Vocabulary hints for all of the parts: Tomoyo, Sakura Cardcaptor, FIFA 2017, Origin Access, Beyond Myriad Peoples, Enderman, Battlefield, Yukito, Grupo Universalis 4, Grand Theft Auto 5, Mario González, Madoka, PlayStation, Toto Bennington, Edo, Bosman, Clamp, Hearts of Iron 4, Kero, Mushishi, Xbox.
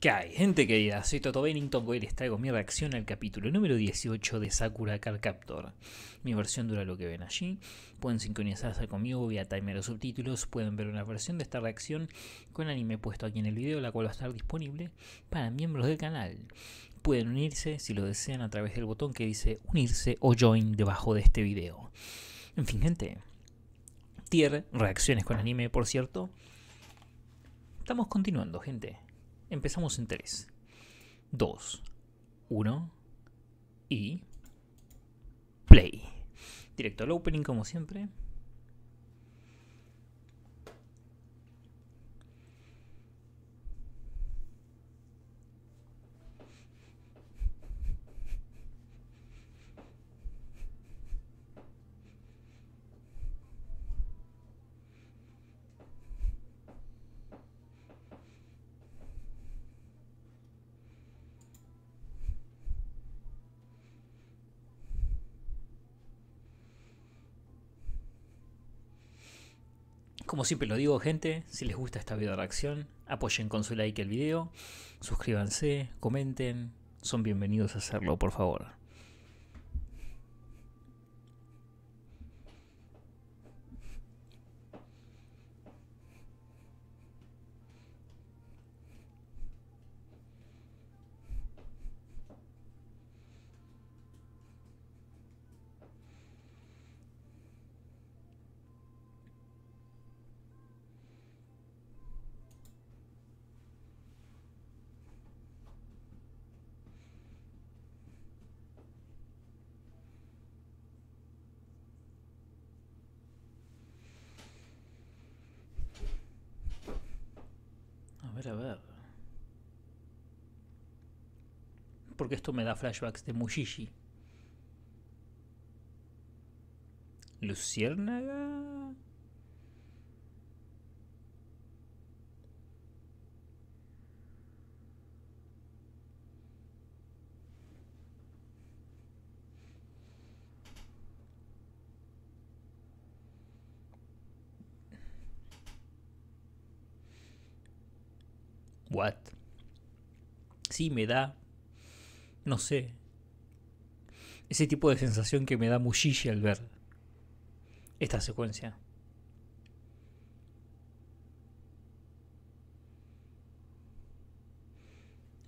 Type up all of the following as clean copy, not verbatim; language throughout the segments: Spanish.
¿Qué hay, gente querida? Soy Toto Bennington, hoy les traigo mi reacción al capítulo número 18 de Sakura Cardcaptor. Mi versión dura lo que ven allí. Pueden sincronizarse conmigo vía timer o subtítulos. Pueden ver una versión de esta reacción con anime puesto aquí en el video, la cual va a estar disponible para miembros del canal. Pueden unirse, si lo desean, a través del botón que dice unirse o join debajo de este video. En fin, gente. Tier, reacciones con anime, por cierto. Estamos continuando, gente. Empezamos en 3, 2, 1 y play. Directo al opening como siempre. Como siempre lo digo, gente, si les gusta esta video de reacción, apoyen con su like el video, suscríbanse, comenten, son bienvenidos a hacerlo, por favor. A ver. Porque esto me da flashbacks de Mushishi. ¿Luciérnaga? What? Sí, me da, no sé, ese tipo de sensación que me da Mushishi al ver esta secuencia.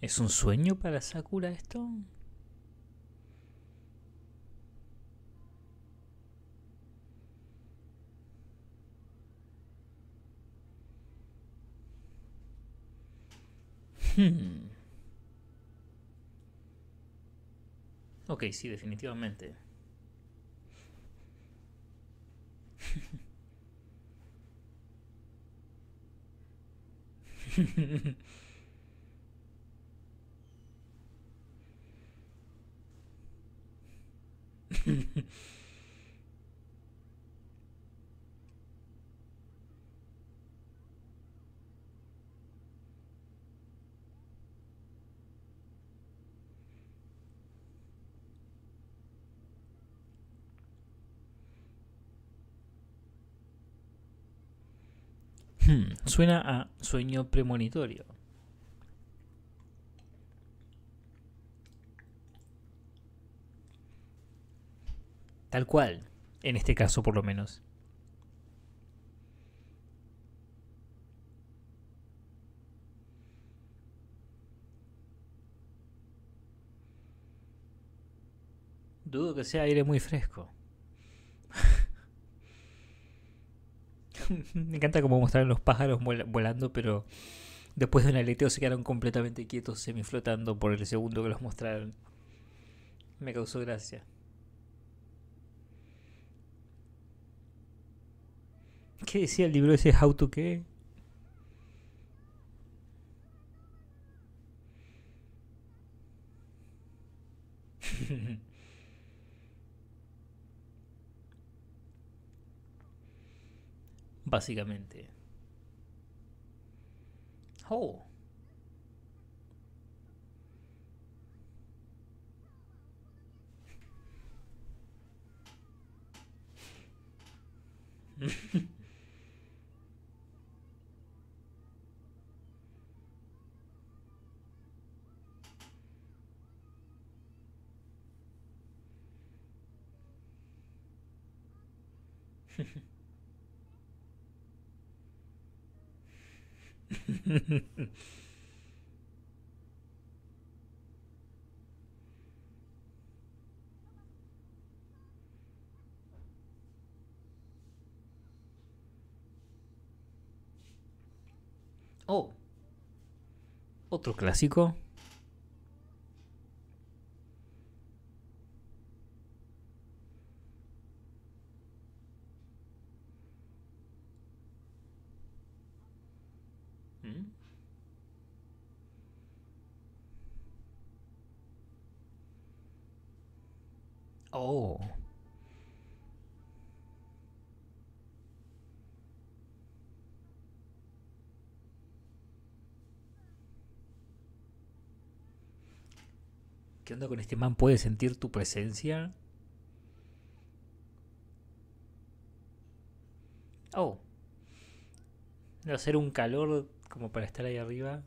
¿Es un sueño para Sakura esto? Ok, sí, definitivamente. Suena a sueño premonitorio. Tal cual, en este caso por lo menos. Dudo que sea aire muy fresco. Me encanta cómo mostraron los pájaros volando, pero después de un aleteo se quedaron completamente quietos, semiflotando por el segundo que los mostraron. Me causó gracia. ¿Qué decía el libro ese? ¿How to qué? Básicamente. Oh. Oh, otro clásico. Oh. ¿Qué onda con este man? ¿Puede sentir tu presencia? Oh. Debe hacer un calor como para estar ahí arriba.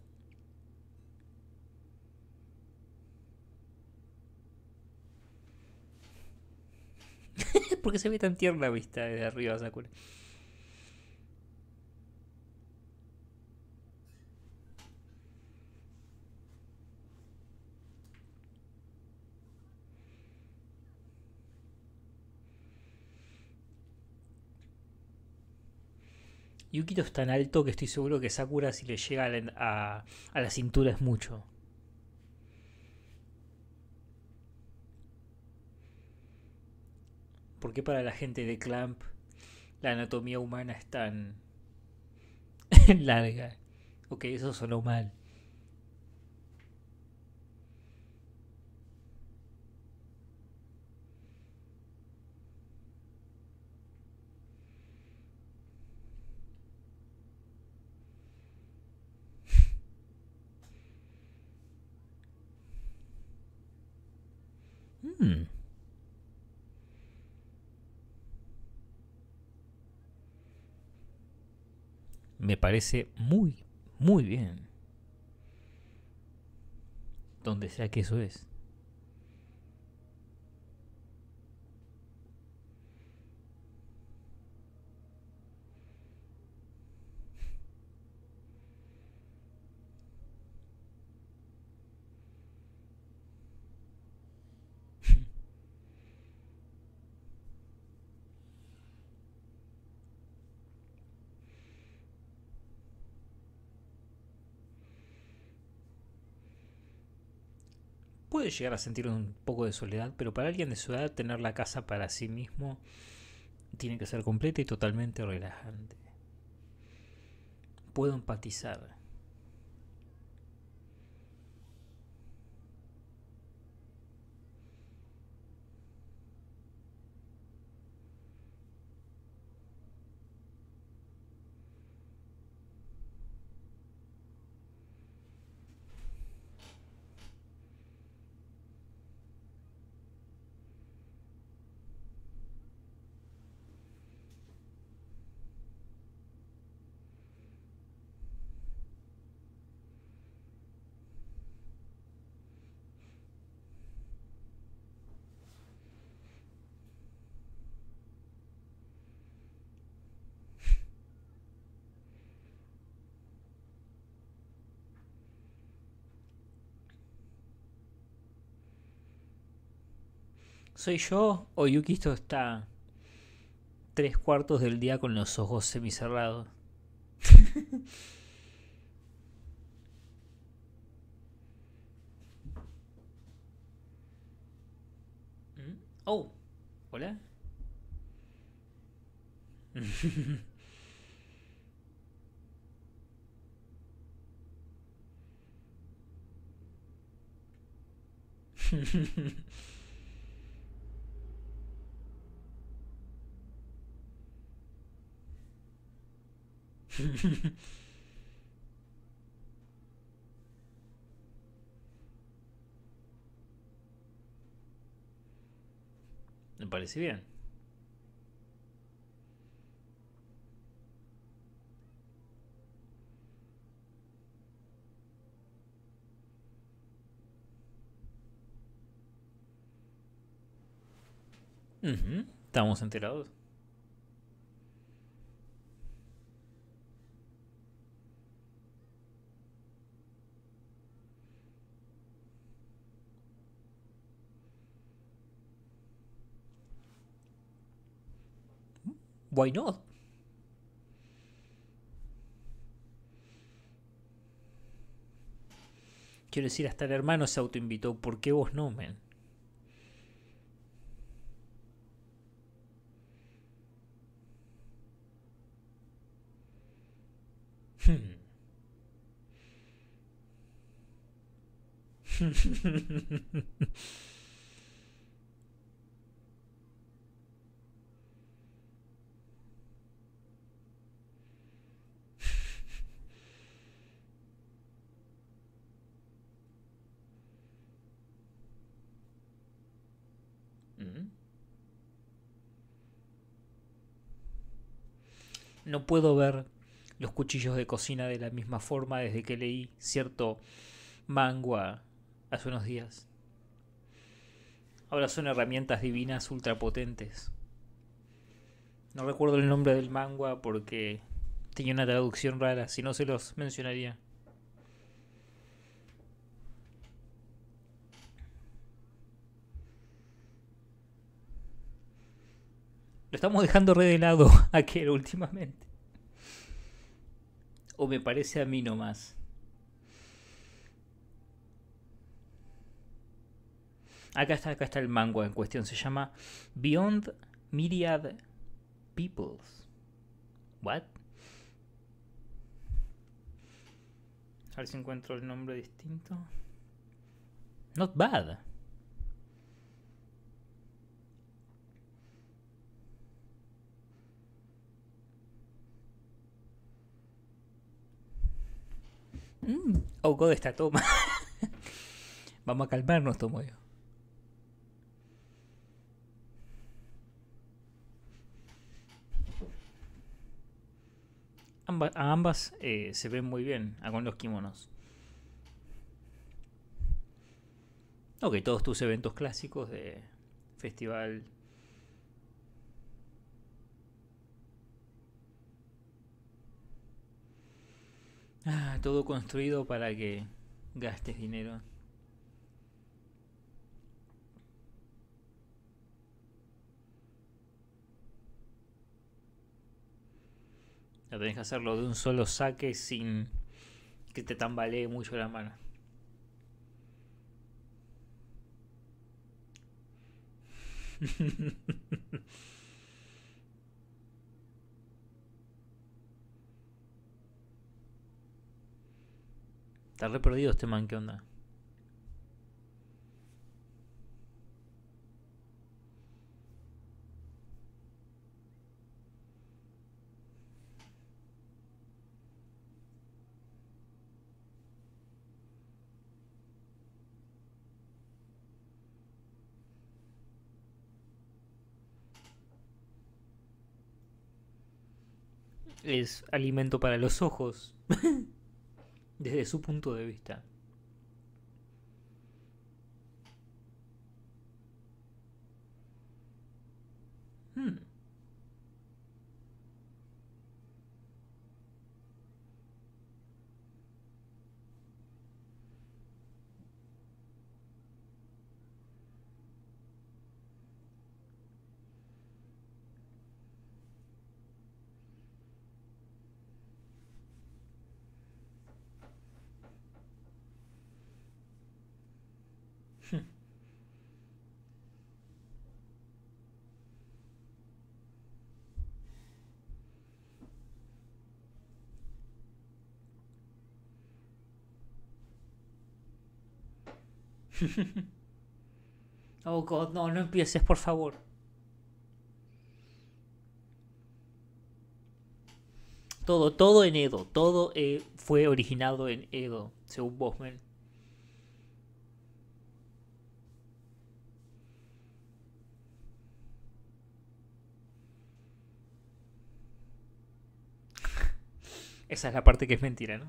¿Por qué se ve tan tierna vista desde arriba, Sakura? Yukito es tan alto que estoy seguro que Sakura, si le llega a la cintura, es mucho. ¿Por qué para la gente de Clamp la anatomía humana es tan larga? Ok, eso sonó mal. Me parece muy, muy bien. Donde sea que eso es. Puede llegar a sentir un poco de soledad, pero para alguien de su edad tener la casa para sí mismo tiene que ser completa y totalmente relajante. Puedo empatizar. ¿Soy yo o Yukito está 3/4 del día con los ojos semicerrados? Oh, hola. Me parece bien. Estamos enterados. why not? Quiero decir, hasta el hermano se autoinvitó. ¿Por qué vos no, man? No puedo ver los cuchillos de cocina de la misma forma desde que leí cierto manga hace unos días. Ahora son herramientas divinas ultrapotentes. No recuerdo el nombre del manga porque tenía una traducción rara, si no se los mencionaría. Lo estamos dejando re de lado a Kero últimamente. O me parece a mí nomás. Acá está el manga en cuestión. Se llama Beyond Myriad Peoples. ¿What? A ver si encuentro el nombre distinto. Not bad. Oh god, esta toma. Vamos a calmarnos, Tomoyo. A ambas se ven muy bien con los kimonos. Ok, todos tus eventos clásicos de festival. Ah, todo construido para que gastes dinero. Lo tenés que hacerlo de un solo saque sin que te tambalee mucho la mano. Está re perdido este man, ¿qué onda? Es alimento para los ojos. Desde su punto de vista. Oh god, no, no empieces, por favor. Todo en Edo. Todo fue originado en Edo, según Bosman. Esa es la parte que es mentira, ¿no?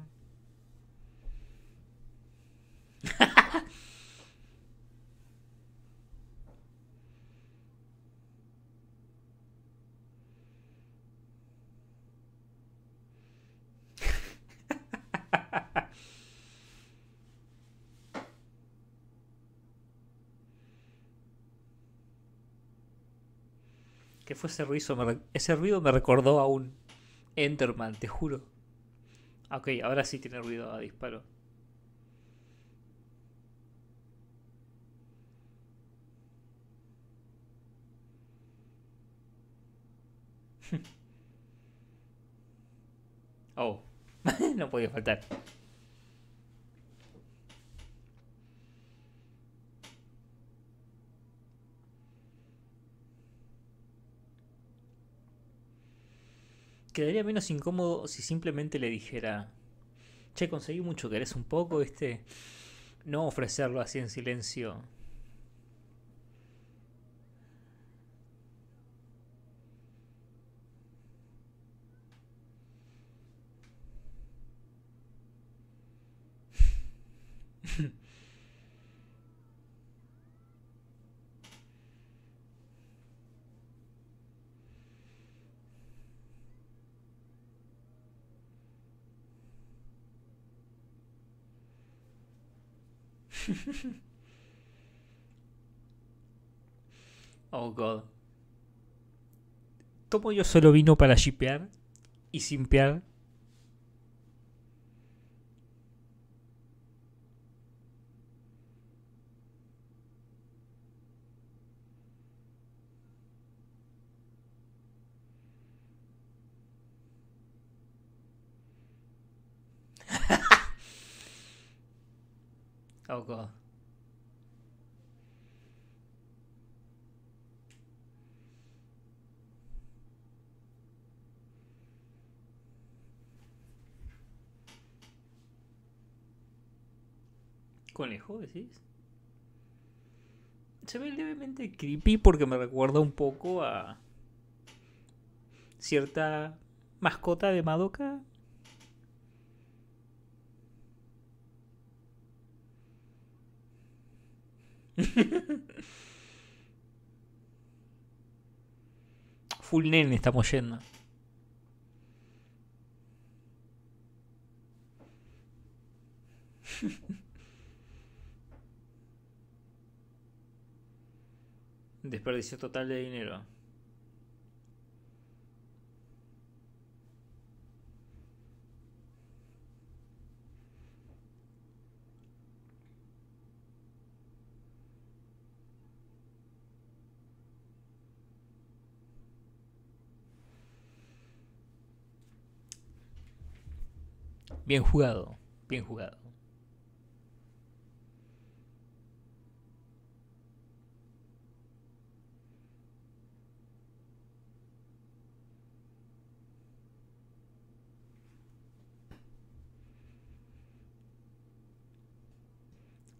¿Qué fue ese ruido? Ese ruido me recordó a un Enderman, te juro. Ok, ahora sí tiene ruido a disparo. Oh, no podía faltar. Quedaría menos incómodo si simplemente le dijera: che, conseguí mucho, ¿querés un poco? Este, no ofrecerlo así en silencio. Oh God. Tomoyo solo vino para shippear y simpear. Oh God. ¿Conejo decís? Se ve levemente creepy porque me recuerda un poco a cierta mascota de Madoka. Full nene estamos yendo. Desperdicio total de dinero. Bien jugado, bien jugado.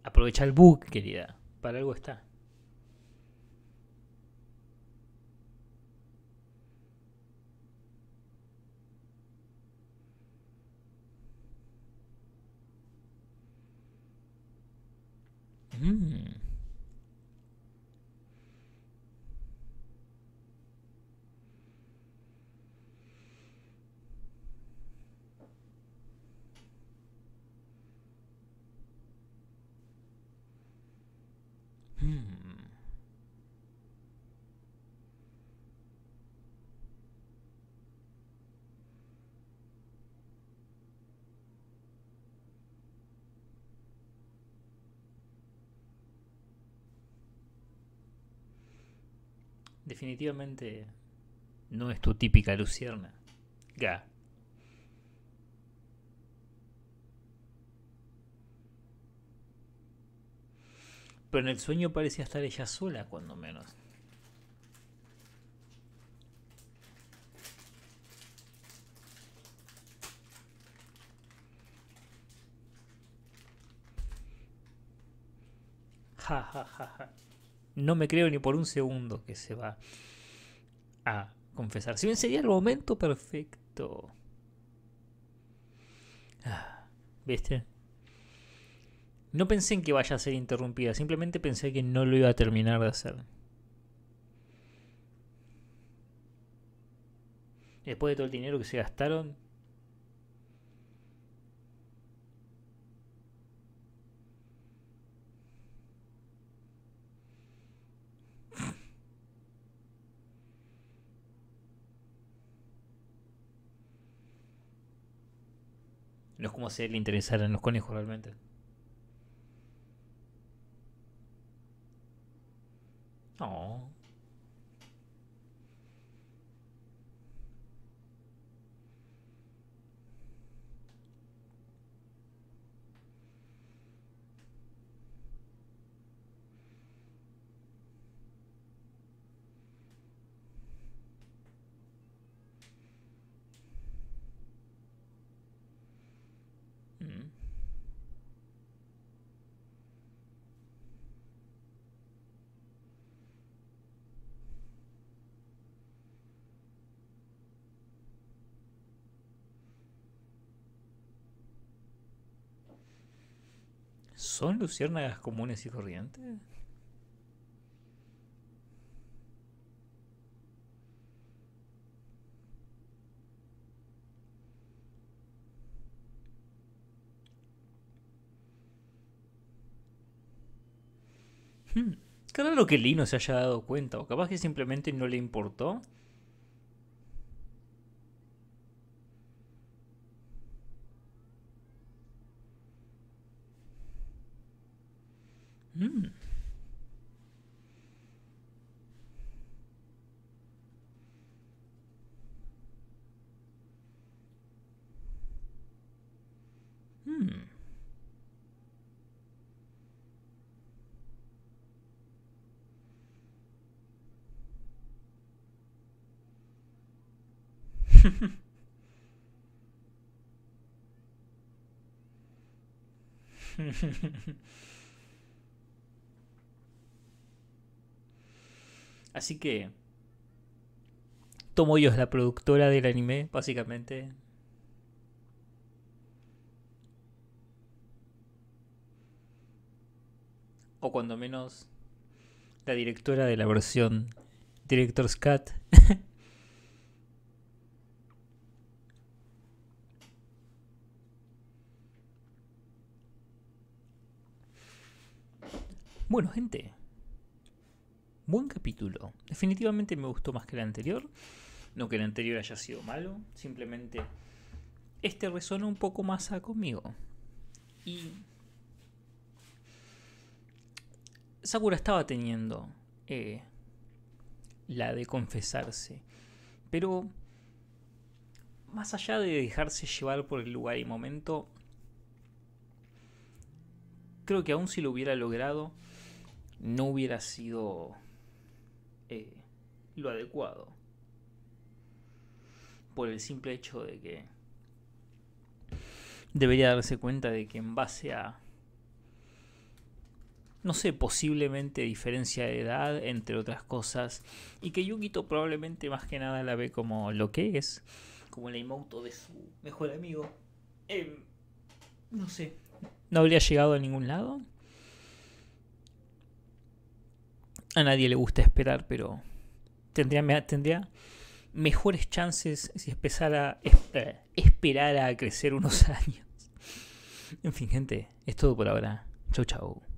Aprovecha el bug, querida. Para algo está. Definitivamente no es tu típica lucierna. Ga. Pero en el sueño parecía estar ella sola, cuando menos. Ja, ja, ja, ja. No me creo ni por un segundo que se va a confesar. Si bien sería el momento perfecto. Ah, ¿viste? No pensé en que vaya a ser interrumpida. Simplemente pensé que no lo iba a terminar de hacer. Después de todo el dinero que se gastaron... No es como si a él le interesaran los conejos realmente. No. ¿Son luciérnagas comunes y corrientes? Qué raro que Lee no se haya dado cuenta, o capaz que simplemente no le importó. Así que Tomoyo es la productora del anime, básicamente. O cuando menos la directora de la versión Director's Cut. Bueno, gente, buen capítulo. Definitivamente me gustó más que el anterior. No que el anterior haya sido malo, simplemente este resonó un poco más conmigo. Y Sakura estaba teniendo la de confesarse, pero más allá de dejarse llevar por el lugar y momento, creo que aún si lo hubiera logrado, no hubiera sido lo adecuado. Por el simple hecho de que debería darse cuenta de que en base a, no sé, posiblemente diferencia de edad, entre otras cosas, y que Yukito probablemente más que nada la ve como lo que es, como el emoto de su mejor amigo, no sé, no habría llegado a ningún lado. A nadie le gusta esperar, pero tendría mejores chances si empezara a esperar a crecer unos años. En fin, gente, es todo por ahora. Chau, chau.